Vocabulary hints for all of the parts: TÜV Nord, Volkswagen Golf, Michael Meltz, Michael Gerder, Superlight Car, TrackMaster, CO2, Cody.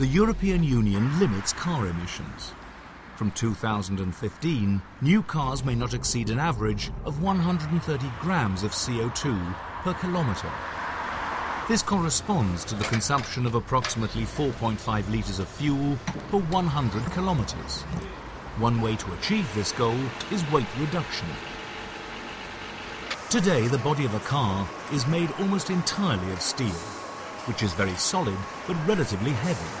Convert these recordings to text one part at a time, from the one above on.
the European Union limits car emissions. From 2015, new cars may not exceed an average of 130 grams of CO2 per kilometre. This corresponds to the consumption of approximately 4.5 litres of fuel per 100 kilometres. One way to achieve this goal is weight reduction. Today, the body of a car is made almost entirely of steel, which is very solid but relatively heavy.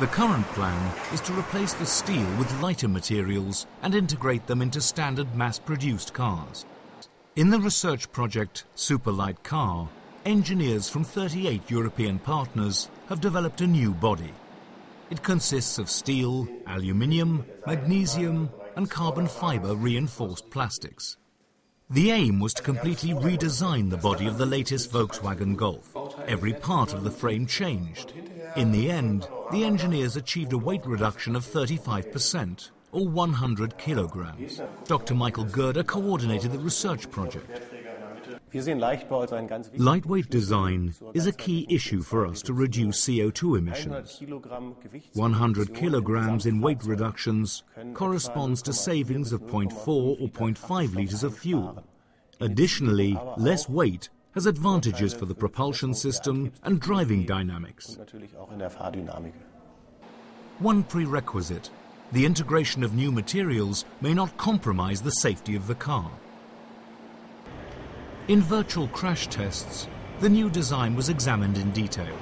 The current plan is to replace the steel with lighter materials and integrate them into standard mass-produced cars. In the research project Superlight Car, engineers from 38 European partners have developed a new body. It consists of steel, aluminium, magnesium and carbon fibre reinforced plastics. The aim was to completely redesign the body of the latest Volkswagen Golf. Every part of the frame changed. In the end, the engineers achieved a weight reduction of 35%, or 100 kilograms. Dr. Michael Gerder coordinated the research project. Lightweight design is a key issue for us to reduce CO2 emissions. 100 kilograms in weight reductions corresponds to savings of 0.4 or 0.5 litres of fuel. Additionally, less weight has advantages for the propulsion system and driving dynamics. One prerequisite: the integration of new materials may not compromise the safety of the car. In virtual crash tests, the new design was examined in detail.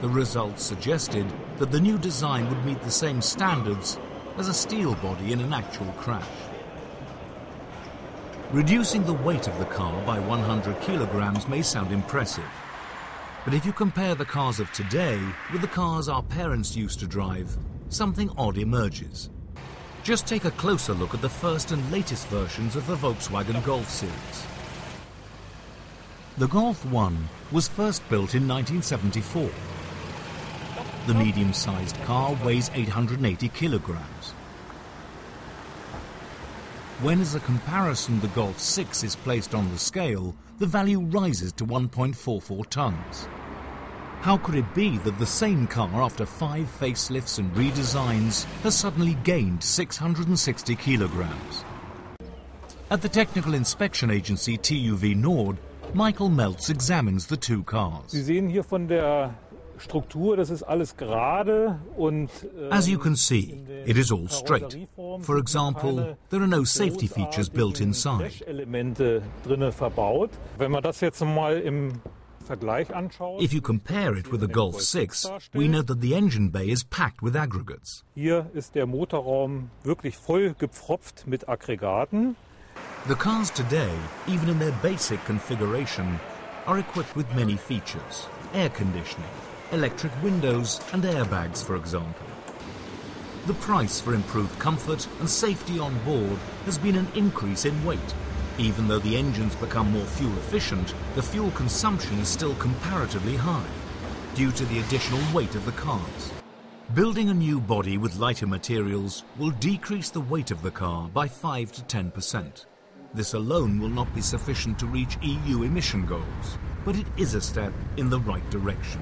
The results suggested that the new design would meet the same standards as a steel body in an actual crash. Reducing the weight of the car by 100 kilograms may sound impressive, but if you compare the cars of today with the cars our parents used to drive, something odd emerges. Just take a closer look at the first and latest versions of the Volkswagen Golf series. The Golf 1 was first built in 1974. The medium-sized car weighs 880 kilograms. When, as a comparison, the Golf 6 is placed on the scale, the value rises to 1.44 tons. How could it be that the same car, after 5 facelifts and redesigns, has suddenly gained 660 kilograms? At the technical inspection agency TÜV Nord, Michael Meltz examines the two cars. As you can see, it is all straight. For example, there are no safety features built inside. If you compare it with the Golf 6, we know that the engine bay is packed with aggregates. The cars today, even in their basic configuration, are equipped with many features. Air conditioning, electric windows and airbags, for example. The price for improved comfort and safety on board has been an increase in weight. Even though the engines become more fuel efficient, the fuel consumption is still comparatively high due to the additional weight of the cars. Building a new body with lighter materials will decrease the weight of the car by 5 to 10%. This alone will not be sufficient to reach EU emission goals, but it is a step in the right direction.